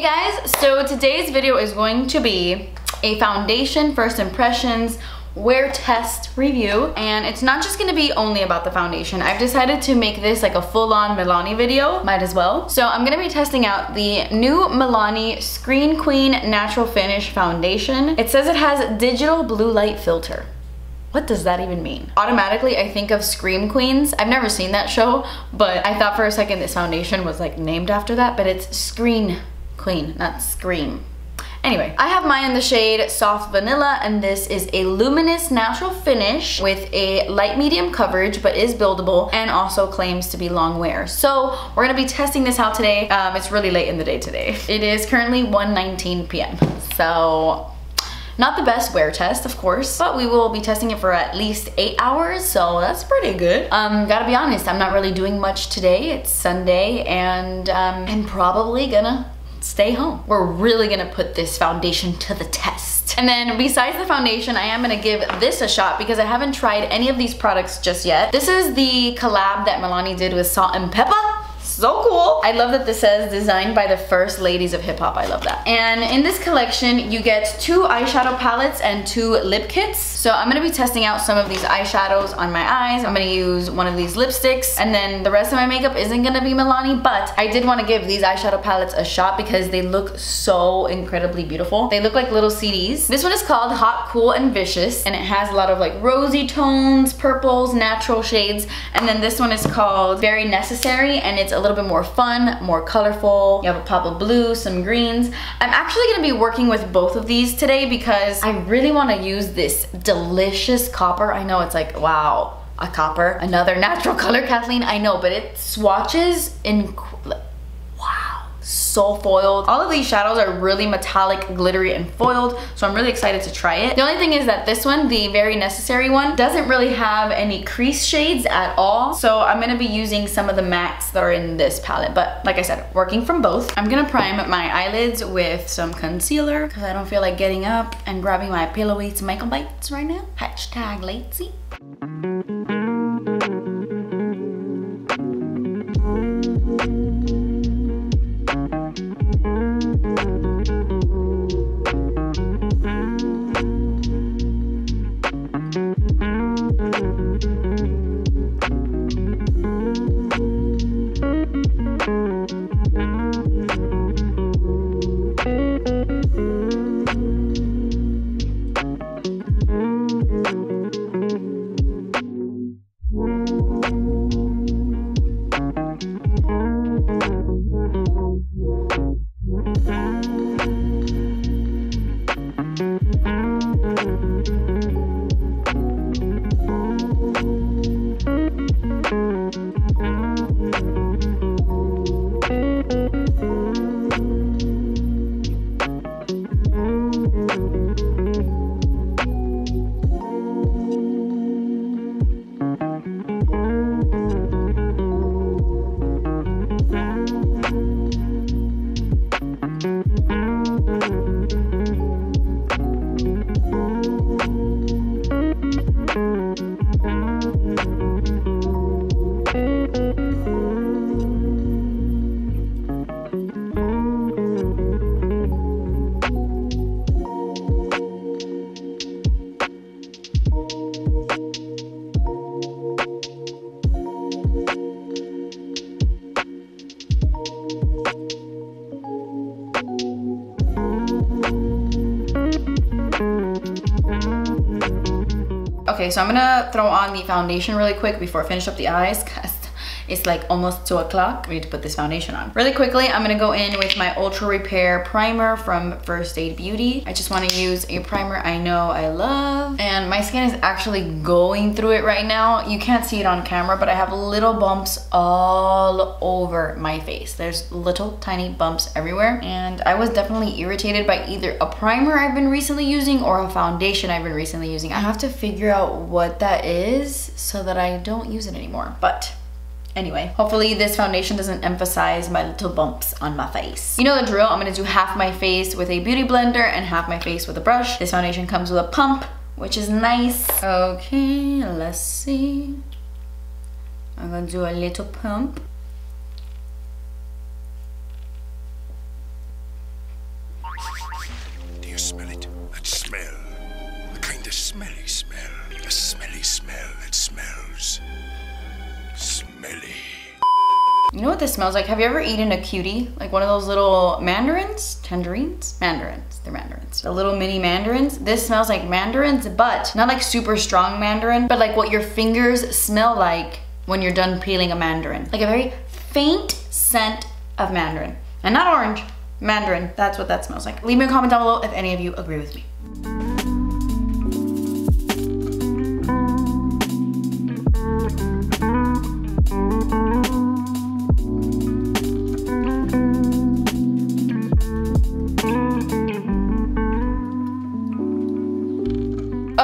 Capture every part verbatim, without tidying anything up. Hey guys, so today's video is going to be a foundation first impressions wear test review, and it's not just gonna be only about the foundation. I've decided to make this like a full-on Milani video, might as well. So I'm gonna be testing out the new Milani Screen Queen Natural Finish Foundation. It says it has digital blue light filter. What does that even mean? Automatically, I think of Scream Queens. I've never seen that show, but I thought for a second this foundation was like named after that, but it's Screen Queen, not Scream. Anyway, I have mine in the shade Soft Vanilla, and this is a luminous natural finish with a light medium coverage, but is buildable and also claims to be long wear. So we're gonna be testing this out today. Um, it's really late in the day today. It is currently one nineteen p m So not the best wear test, of course, but we will be testing it for at least eight hours, so that's pretty good. Um, gotta be honest, I'm not really doing much today. It's Sunday, and um, I'm probably gonna stay home. We're really gonna put this foundation to the test. And then besides the foundation, I am gonna give this a shot because I haven't tried any of these products just yet. This is the collab that Milani did with Salt-n-Pepa. So cool. I love that this says designed by the first ladies of hip hop. I love that. And in this collection, you get two eyeshadow palettes and two lip kits. So I'm gonna be testing out some of these eyeshadows on my eyes. I'm gonna use one of these lipsticks, and then the rest of my makeup isn't gonna be Milani, but I did wanna give these eyeshadow palettes a shot because they look so incredibly beautiful. They look like little C Ds. This one is called Hot, Cool, and Vicious, and it has a lot of like rosy tones, purples, natural shades. And then this one is called Very Necessary, and it's a little A little bit more fun, more colorful. You have a pop of blue, some greens. I'm actually gonna be working with both of these today because I really wanna use this delicious copper. I know it's like, wow, a copper, another natural color, Kathleen. I know, but it swatches in, wow, so foiled. All of these shadows are really metallic, glittery, and foiled, so I'm really excited to try it. The only thing is that this one, the Very Necessary one, doesn't really have any crease shades at all, so I'm gonna be using some of the mattes that are in this palette, but like I said, working from both. I'm gonna prime my eyelids with some concealer because I don't feel like getting up and grabbing my pillowy tomato bites right now. Hashtag lazy. Okay, so I'm gonna throw on the foundation really quick before I finish up the eyes because it's like almost two o'clock. We need to put this foundation on. Really quickly, I'm gonna go in with my Ultra Repair Primer from First Aid Beauty. I just wanna use a primer I know I love. And my skin is actually going through it right now. You can't see it on camera, but I have little bumps all over my face. There's little tiny bumps everywhere. And I was definitely irritated by either a primer I've been recently using or a foundation I've been recently using. I have to figure out what that is so that I don't use it anymore. But anyway, hopefully this foundation doesn't emphasize my little bumps on my face. You know the drill. I'm gonna do half my face with a beauty blender and half my face with a brush. This foundation comes with a pump, which is nice. Okay, let's see. I'm gonna do a little pump. smell it. That smell. The kind of smelly smell. A smelly smell that smells smelly. You know what this smells like? Have you ever eaten a cutie? Like one of those little mandarins? Tangerines? Mandarins. They're mandarins. The little mini mandarins. This smells like mandarins, but not like super strong mandarin, but like what your fingers smell like when you're done peeling a mandarin. Like a very faint scent of mandarin. And not orange. Mandarin. That's what that smells like. Leave me a comment down below if any of you agree with me.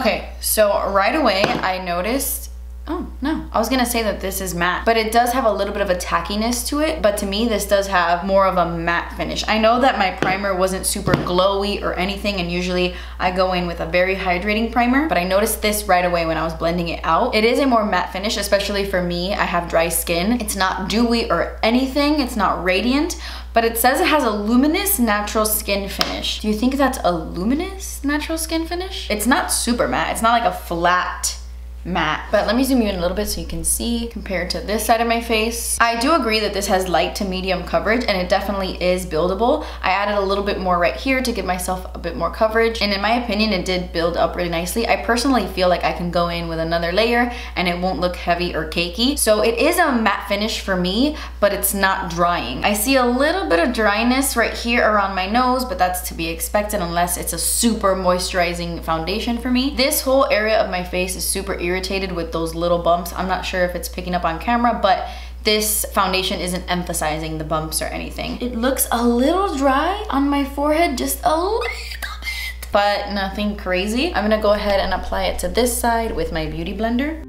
Okay, so right away I noticed, oh no, I was gonna say that this is matte, but it does have a little bit of a tackiness to it, but to me this does have more of a matte finish. I know that my primer wasn't super glowy or anything, and usually I go in with a very hydrating primer, but I noticed this right away when I was blending it out. It is a more matte finish, especially for me. I have dry skin. It's not dewy or anything, it's not radiant, but it says it has a luminous natural skin finish. Do you think that's a luminous natural skin finish? It's not super matte, it's not like a flat matte. But let me zoom you in a little bit so you can see compared to this side of my face. I do agree that this has light to medium coverage, and it definitely is buildable. I added a little bit more right here to give myself a bit more coverage, and in my opinion it did build up really nicely. I personally feel like I can go in with another layer and it won't look heavy or cakey. So it is a matte finish for me, but it's not drying. I see a little bit of dryness right here around my nose, but that's to be expected unless it's a super moisturizing foundation for me. This whole area of my face is super irritating irritated with those little bumps. I'm not sure if it's picking up on camera, but this foundation isn't emphasizing the bumps or anything. It looks a little dry on my forehead, just a little bit, but nothing crazy. I'm gonna go ahead and apply it to this side with my beauty blender.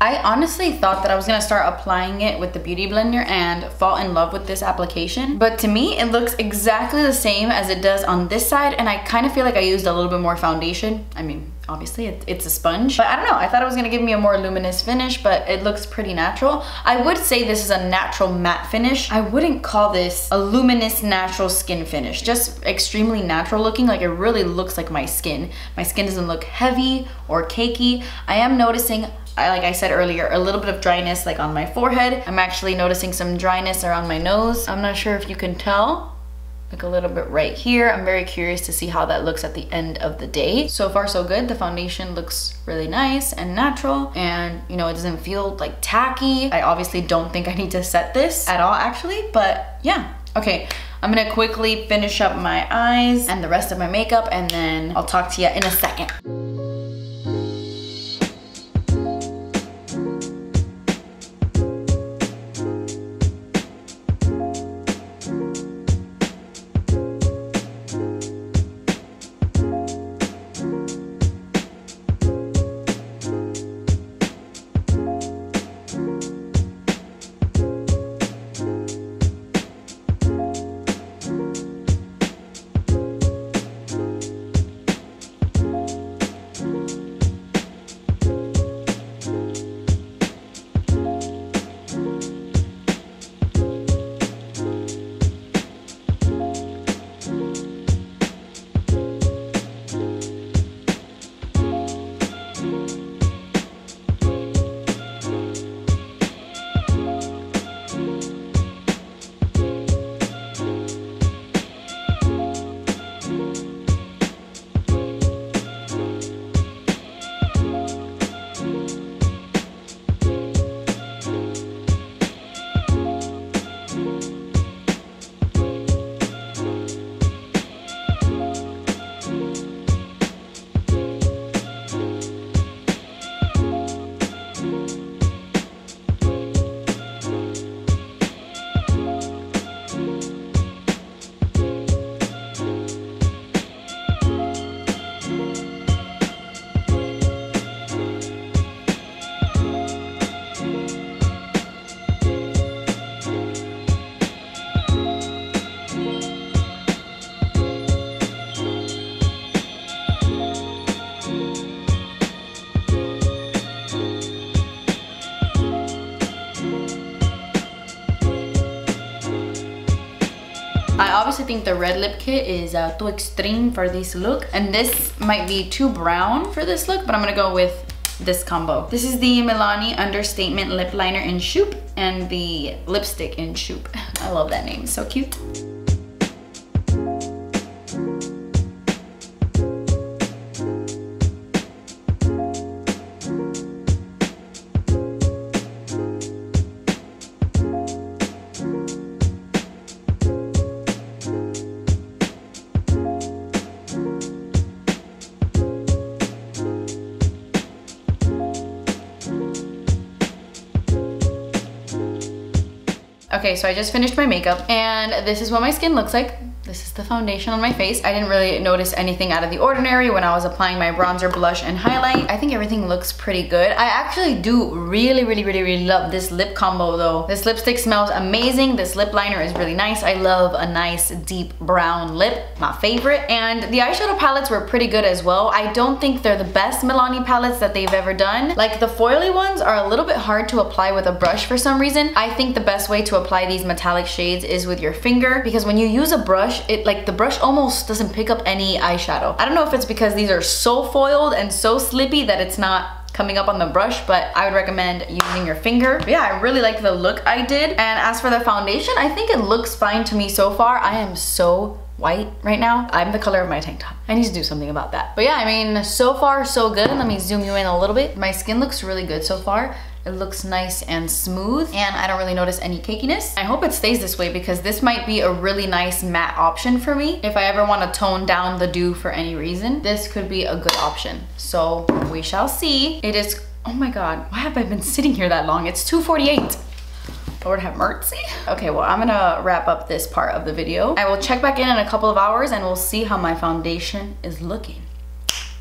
I honestly thought that I was gonna start applying it with the beauty blender and fall in love with this application, but to me it looks exactly the same as it does on this side, and I kind of feel like I used a little bit more foundation. I mean, obviously it, it's a sponge, but I don't know, I thought it was gonna give me a more luminous finish, but it looks pretty natural. I would say this is a natural matte finish. I wouldn't call this a luminous natural skin finish, just extremely natural looking. Like, it really looks like my skin. My skin doesn't look heavy or cakey. I am noticing, I, like I said earlier, a little bit of dryness like on my forehead. I'm actually noticing some dryness around my nose. I'm not sure if you can tell, like a little bit right here. I'm very curious to see how that looks at the end of the day. So far so good. The foundation looks really nice and natural, and you know, it doesn't feel like tacky. I obviously don't think I need to set this at all actually, but yeah. Okay, I'm gonna quickly finish up my eyes and the rest of my makeup, and then I'll talk to you in a second. I obviously think the red lip kit is uh, too extreme for this look, and this might be too brown for this look, but I'm gonna go with this combo. This is the Milani Understatement Lip Liner in Shoop and the lipstick in Shoop. I love that name, so cute. Okay, so I just finished my makeup and this is what my skin looks like. This is the foundation on my face. I didn't really notice anything out of the ordinary when I was applying my bronzer, blush, and highlight. I think everything looks pretty good. I actually do really, really, really, really love this lip combo though. This lipstick smells amazing. This lip liner is really nice. I love a nice deep brown lip, my favorite. And the eyeshadow palettes were pretty good as well. I don't think they're the best Milani palettes that they've ever done. Like the foily ones are a little bit hard to apply with a brush for some reason. I think the best way to apply these metallic shades is with your finger, because when you use a brush, it like the brush almost doesn't pick up any eyeshadow. I don't know if it's because these are so foiled and so slippy that it's not coming up on the brush, but I would recommend using your finger. But yeah, I really like the look I did. And as for the foundation, I think it looks fine to me so far. I am so white right now. I'm the color of my tank top. I need to do something about that. But yeah, I mean, so far so good. Let me zoom you in a little bit. My skin looks really good so far. It looks nice and smooth, and I don't really notice any cakiness. I hope it stays this way because this might be a really nice matte option for me. If I ever want to tone down the dew for any reason, this could be a good option. So we shall see. It is, oh my God, why have I been sitting here that long? It's two forty-eight. Lord have mercy. Okay, well, I'm gonna wrap up this part of the video. I will check back in in a couple of hours and we'll see how my foundation is looking.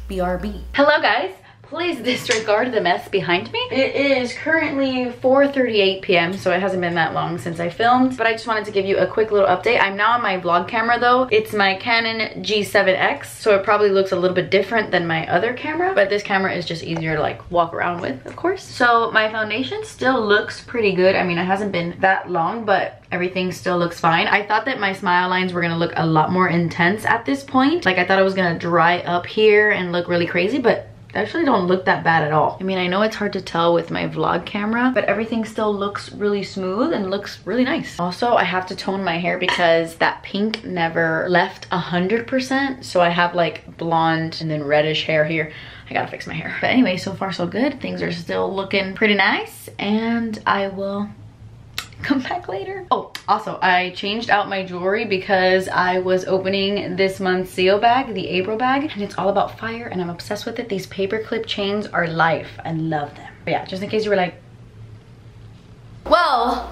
B R B. Hello guys. Please disregard the mess behind me. It is currently four thirty-eight p m, so it hasn't been that long since I filmed, but I just wanted to give you a quick little update. I'm now on my vlog camera though. It's my Canon G seven X, so it probably looks a little bit different than my other camera, but this camera is just easier to like walk around with, of course. So my foundation still looks pretty good. I mean, it hasn't been that long, but everything still looks fine. I thought that my smile lines were gonna look a lot more intense at this point. Like I thought it was gonna dry up here and look really crazy, but they actually don't look that bad at all. I mean, I know it's hard to tell with my vlog camera, but everything still looks really smooth and looks really nice. Also, I have to tone my hair because that pink never left one hundred percent. So I have like blonde and then reddish hair here. I gotta fix my hair. But anyway, so far so good. Things are still looking pretty nice and I will come back later. Oh, also, I changed out my jewelry because I was opening this month's seal bag, the April bag, and it's all about fire and I'm obsessed with it. These paperclip chains are life. I love them. But yeah, just in case you were like, well,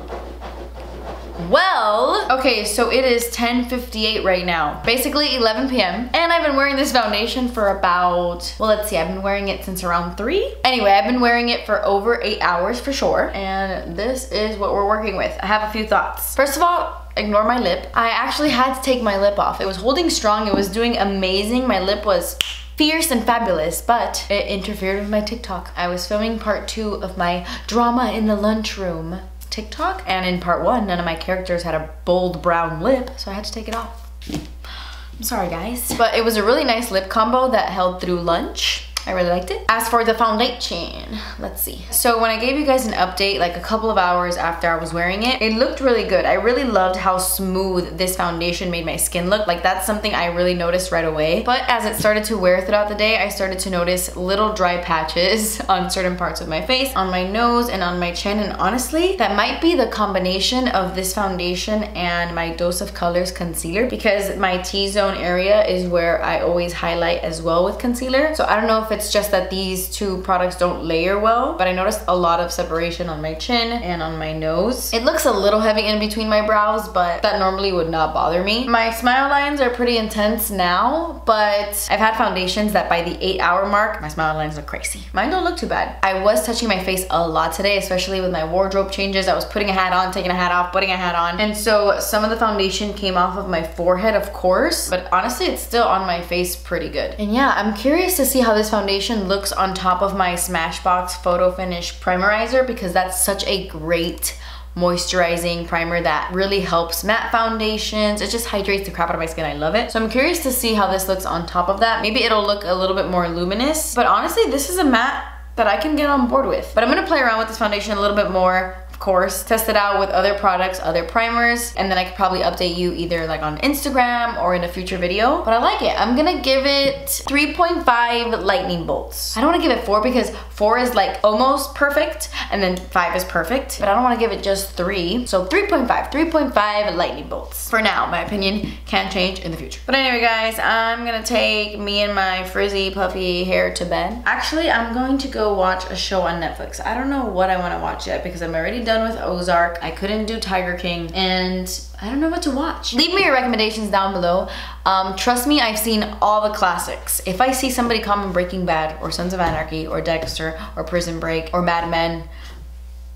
well, okay, so it is ten fifty-eight right now, basically eleven p m And I've been wearing this foundation for about, well, let's see, I've been wearing it since around three. Anyway, I've been wearing it for over eight hours for sure. And this is what we're working with. I have a few thoughts. First of all, ignore my lip. I actually had to take my lip off. It was holding strong. It was doing amazing. My lip was fierce and fabulous, but it interfered with my TikTok. I was filming part two of my drama in the lunchroom TikTok, and in part one none of my characters had a bold brown lip, so I had to take it off. I'm sorry guys, but it was a really nice lip combo that held through lunch. I really liked it. As for the foundation, let's see. So when I gave you guys an update like a couple of hours after I was wearing it, it looked really good. I really loved how smooth this foundation made my skin look. Like that's something I really noticed right away. But as it started to wear throughout the day, I started to notice little dry patches on certain parts of my face, on my nose and on my chin. And honestly, that might be the combination of this foundation and my Dose of Colors concealer, because my T-zone area is where I always highlight as well with concealer. So I don't know if it's just that these two products don't layer well, but I noticed a lot of separation on my chin and on my nose. It looks a little heavy in between my brows, but that normally would not bother me. My smile lines are pretty intense now, but I've had foundations that by the eight hour mark, my smile lines look crazy. Mine don't look too bad. I was touching my face a lot today, especially with my wardrobe changes. I was putting a hat on, taking a hat off, putting a hat on. And so some of the foundation came off of my forehead, of course, but honestly, it's still on my face pretty good. And yeah, I'm curious to see how this foundation looks on top of my Smashbox Photo Finish Primerizer, because that's such a great moisturizing primer that really helps matte foundations. It just hydrates the crap out of my skin. I love it. So I'm curious to see how this looks on top of that. Maybe it'll look a little bit more luminous, but honestly, this is a matte that I can get on board with. But I'm gonna play around with this foundation a little bit more, of course, test it out with other products, other primers, and then I could probably update you either like on Instagram or in a future video. But I like it. I'm gonna give it three point five lightning bolts. I don't wanna give it four because four is like almost perfect and then five is perfect, but I don't wanna give it just three. So three point five, three point five lightning bolts. For now, my opinion can change in the future. But anyway guys, I'm gonna take me and my frizzy puffy hair to bed. Actually, I'm going to go watch a show on Netflix. I don't know what I want to watch yet because I'm already done with Ozark. I couldn't do Tiger King and I don't know what to watch. Leave me your recommendations down below. Um, trust me, I've seen all the classics. If I see somebody comment Breaking Bad or Sons of Anarchy or Dexter or Prison Break or Mad Men,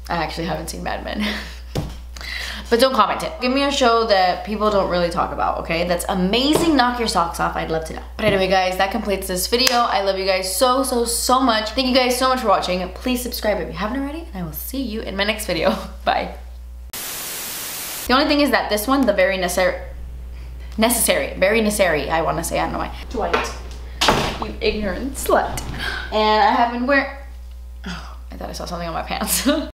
I actually haven't seen Mad Men. But don't comment it. Give me a show that people don't really talk about, okay? That's amazing. Knock your socks off. I'd love to know. But anyway, guys, that completes this video. I love you guys so, so, so much. Thank you guys so much for watching. Please subscribe if you haven't already, and I will see you in my next video. Bye. The only thing is that this one, the very necessary, necessary, very necessary, I want to say, I don't know why. Dwight, you ignorant slut. And I have been wearing, oh, I thought I saw something on my pants.